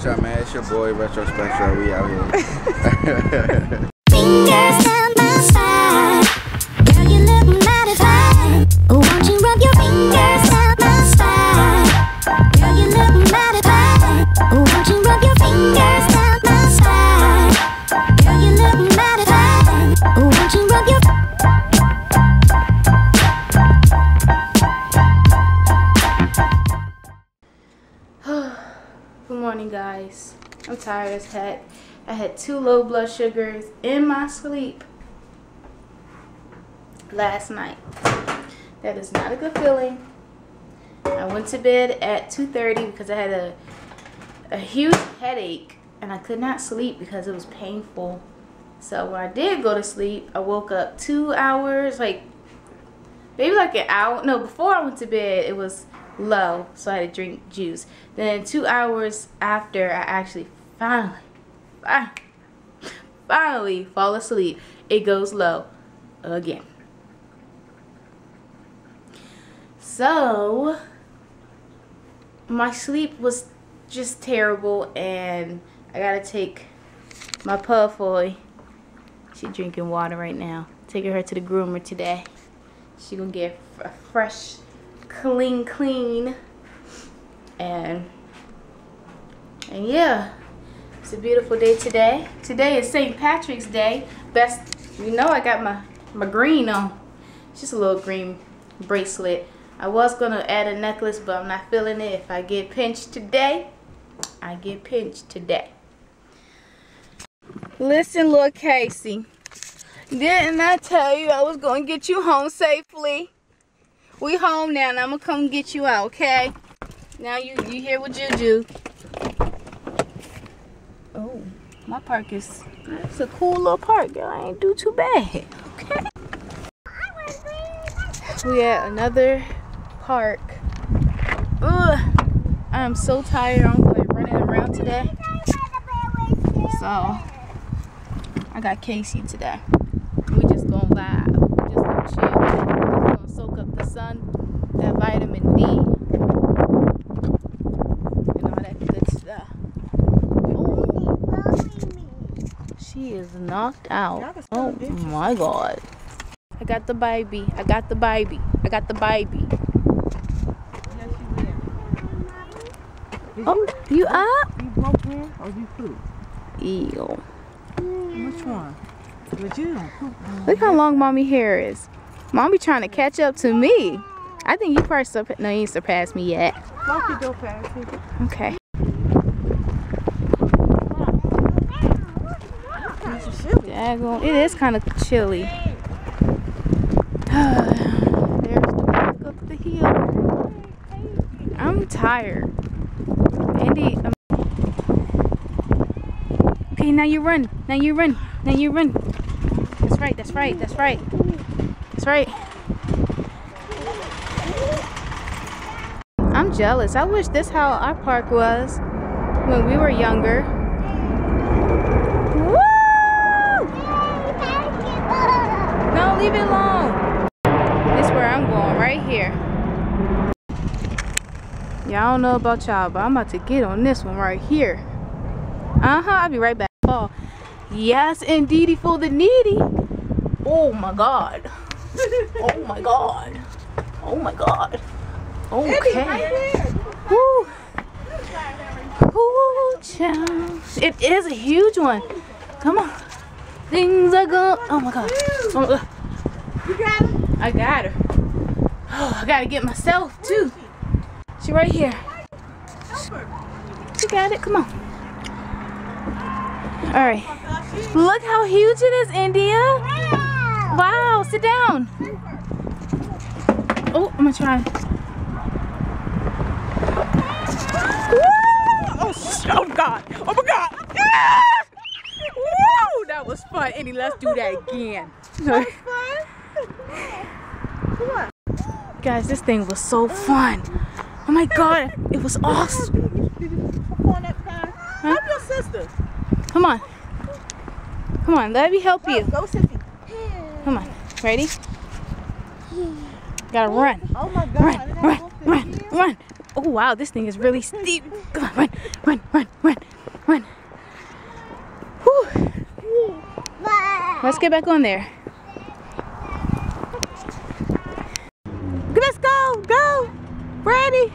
What's up, man? It's your boy Retro Spectro. We out here. Fingers down my spine. Girl, you look mighty fine. Won't you rub your fingers down my spine? Girl, you look mighty fine. Won't you rub your fingers down my spine? Girl, you look mighty fine. Won't you rub your guys, I'm tired as heck. I had 2 low blood sugars in my sleep last night. That is not a good feeling. I went to bed at 2:30 because I had a huge headache and I could not sleep because it was painful. So when I did go to sleep, I woke up 2 hours, like maybe like an hour, no, before I went to bed it was low, so I had to drink juice. Then 2 hours after, I actually finally fall asleep, it goes low again. So my sleep was just terrible, and I gotta take my Puffy. She's drinking water right now. Taking her to the groomer today. She gonna get a fresh, clean, and yeah, it's a beautiful day today. Today is St. Patrick's Day. Best, you know, I got my green on. It's just a little green bracelet. I was gonna add a necklace, but I'm not feeling it. If I get pinched today, I get pinched today. Listen, little Casey, didn't I tell you I was gonna get you home safely? We home now, and I'm gonna come get you out, okay? Now you hear what Juju. Oh, my park is, it's a cool little park, girl. I ain't do too bad, okay? We at another park. Ugh, I'm so tired. I'm like running around today. So, I got Casey today. We just gonna vibe. We just gonna chill. Sun, that vitamin D, and all that good stuff. Oh, she is knocked out. Oh my god. I got the baby. I got the baby. I got the baby. Oh, you up? You broke in or you flew? Ew. Which one? With you. Look how long mommy hair is. Mom be trying to catch up to me. I think you probably no, you ain't surpassed me yet. Okay. Daggone, it is kind of chilly. There's the back up the hill. I'm tired. Andy, okay, now you run. Now you run. Now you run. That's right. That's right. That's right. That's right. I'm jealous. I wish this how our park was when we were younger. Woo! No, leave it alone. This is where I'm going, right here. Y'all don't know about y'all, but I'm about to get on this one right here. I'll be right back. Oh, yes, indeedy for the needy. Oh my god. Oh my god. Oh my god. Okay. Woo. Ooh, child. It is a huge one. Come on. Things are good. Oh my god. Oh my god. You got her? I got her. Oh, I gotta get myself too. She right here. She got it. Come on. Alright. Look how huge it is, India. Wow, sit down. Oh, I'm gonna try. Woo! Oh god. Oh my god. Yeah! Woo! That was fun. Eddie, let's do that again. That was fun. Guys, this thing was so fun. Oh my god, it was awesome. Huh? Help your sister. Come on. Come on, let me help you. Go, Stevie. Come on, ready? Gotta run. Oh my god, run, run, run, run. Oh wow, this thing is really steep. Come on, run, run, run, run. Run. Whew. Let's get back on there. Let's go, go, Brady.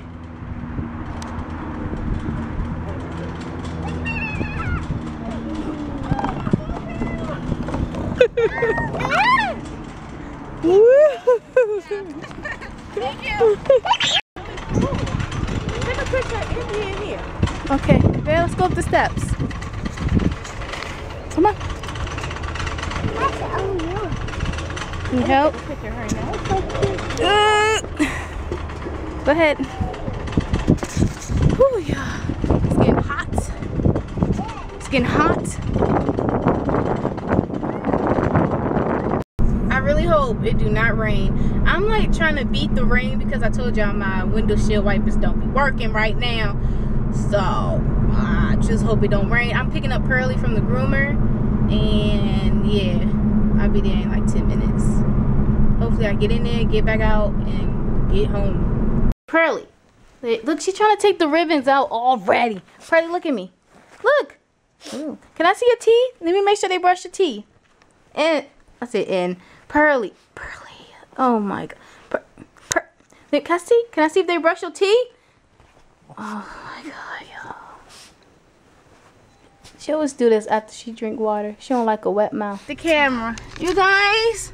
Thank you. Take a picture of India in here. Okay, well, let's go up the steps. Come on. That's all you. Need help? Go ahead. Ooh, yeah. It's getting hot. It's getting hot. I really hope it do not rain. I'm like trying to beat the rain because I told y'all my window shield wipers don't be working right now. So I just hope it don't rain. I'm picking up Pearly from the groomer, and yeah, I'll be there in like 10 minutes. Hopefully I get in there, get back out, and get home. Pearly, look, she's trying to take the ribbons out already. Pearly, look at me. Look. Ooh. Can I see your teeth? Let me make sure they brush your teeth. And I said, and Pearly, Pearly. Oh my God. Can I see? Can I see if they brush your teeth? Oh my God, yo. She always do this after she drink water. She don't like a wet mouth. The camera, you guys.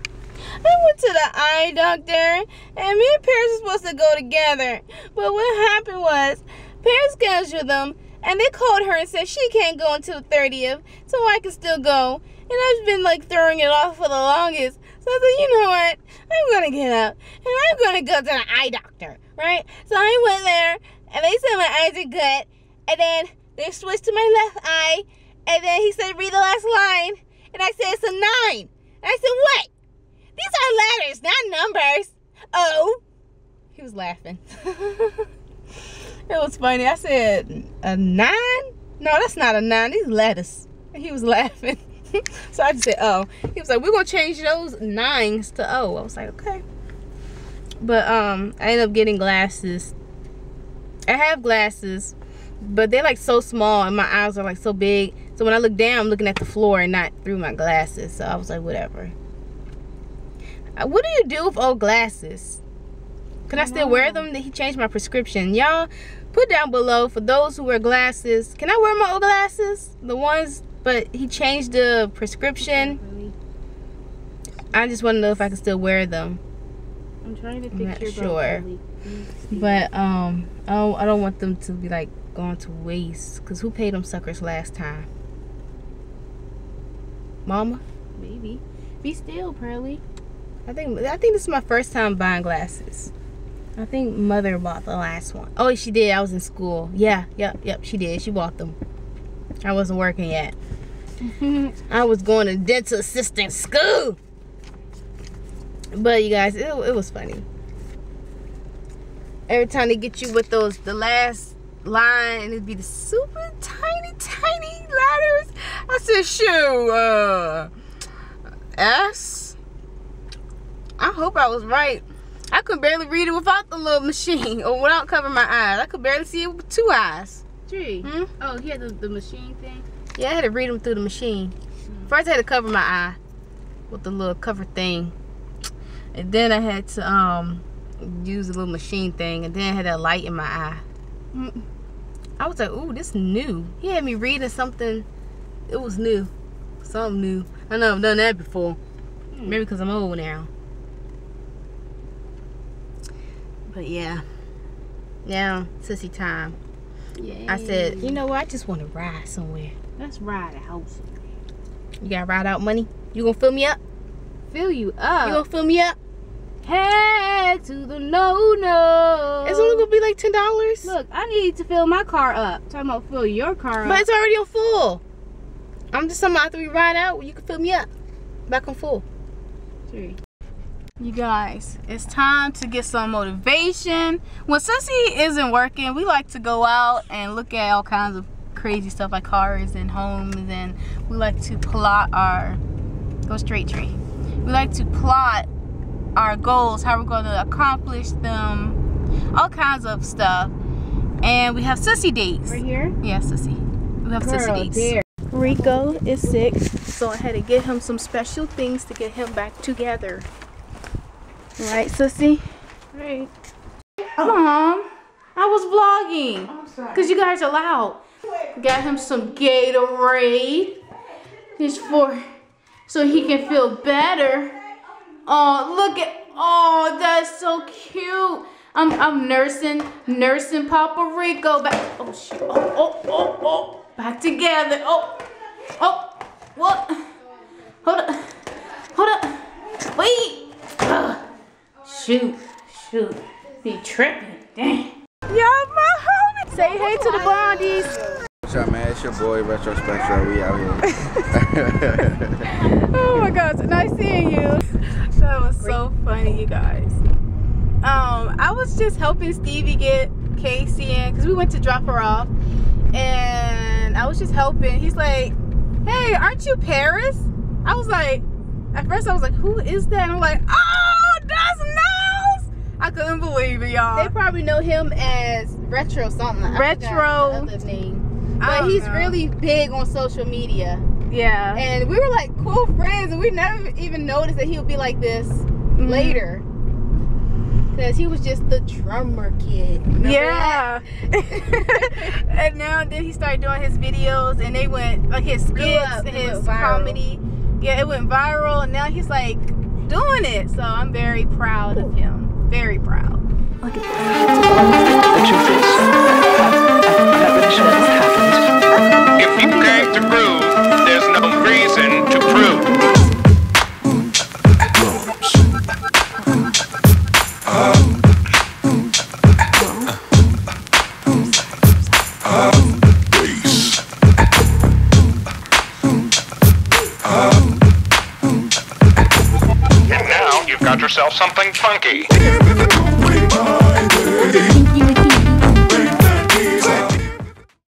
I went to the eye doctor, and me and Paris were supposed to go together. But what happened was, Paris scheduled them, and they called her and said she can't go until the 30th, so I can still go. And I've been like throwing it off for the longest. So I said, you know what? I'm gonna get up, and I'm gonna go to the eye doctor, right? So I went there, and they said my eyes are good, and then they switched to my left eye, and then he said, read the last line, and I said, it's a 9. And I said, what? These are letters, not numbers. Oh, he was laughing. It was funny. I said, a 9? No, that's not a 9. These letters. And he was laughing. So I just said, oh. He was like, we're going to change those 9s to O. I was like, okay. But I ended up getting glasses. I have glasses, but they're like so small and my eyes are like so big. So when I look down, I'm looking at the floor and not through my glasses. So I was like, whatever. What do you do with old glasses? Can I still wear them? He changed my prescription. Y'all, put down below for those who wear glasses. Can I wear my old glasses? The ones, but he changed the prescription. I just want to know if I can still wear them. I'm trying to figure out. Sure. But, I don't want them to be like going to waste. Because who paid them suckers last time? Mama? Maybe. Be still, Pearly. I think this is my first time buying glasses. I think Mother bought the last one. Oh, she did. I was in school. Yeah, yep, she did. She bought them. I wasn't working yet. I was going to dental assistant school. But you guys, it was funny. Every time they get you with those, the last line, and it'd be the super tiny, tiny letters. I said, shoot, S. I hope I was right. I could barely read it without the little machine or without covering my eyes. I could barely see it with 2 eyes. 3? Hmm? Oh, he had the machine thing? Yeah, I had to read them through the machine. First I had to cover my eye with the little cover thing. And then I had to use the little machine thing. And then I had that light in my eye. I was like, ooh, this new. He had me reading something. It was new. Something new. I know I've done that before. Maybe because I'm old now. But yeah, now sissy time. Yay. I said, you know what? I just want to ride somewhere. Let's ride out. You got ride out money? You gonna fill me up? Fill you up? You gonna fill me up? Head to the no-no. It's only gonna be like $10. Look, I need to fill my car up. I'm talking about fill your car up. But it's already on full. I'm just talking about after we ride out, you can fill me up. Back on full. Three. You guys, it's time to get some motivation. When Sissy isn't working, we like to go out and look at all kinds of crazy stuff like cars and homes, and we like to plot our goals, how we're going to accomplish them, all kinds of stuff. And we have Sissy dates. Right here? Yeah, Sissy. left us to eat. Rico is sick, so I had to get him some special things to get him back together. Right, sissy? Right. Oh. Mom, I was vlogging. I'm sorry. Because you guys are loud. Got him some Gatorade. It's for, so he can feel better. Oh, look at, oh, that's so cute. I'm nursing Papa Rico back. Oh, shoot. Oh, oh, oh, oh. Back together. Oh, oh, what? Hold up. Hold up. Wait. Ugh. Shoot. Shoot. Be tripping. Dang. Yo, my homie. Say hey to the Blondies. What's up, man? It's your boy, Retro Spectro. We out here. Oh, my gosh. Nice seeing you. That was so funny, you guys. I was just helping Stevie get Casey in because we went to drop her off, and I was just helping. He's like, "Hey, aren't you Paris?" I was like, at first I was like, "Who is that?" And I'm like, "Oh, that's Nose!" I couldn't believe it, y'all. They probably know him as Retro something. Retro, his other name. But he's really big on social media. Yeah. And we were like cool friends, and we never even noticed that he would be like this later. Because he was just the drummer kid. Yeah. And now then he started doing his videos, and they went, like his skits, his comedy. Yeah, it went viral, and now he's like doing it. So I'm very proud of him. Very proud. Look at that. If you can't groove, there's no reason to prove. And now you've got yourself something funky.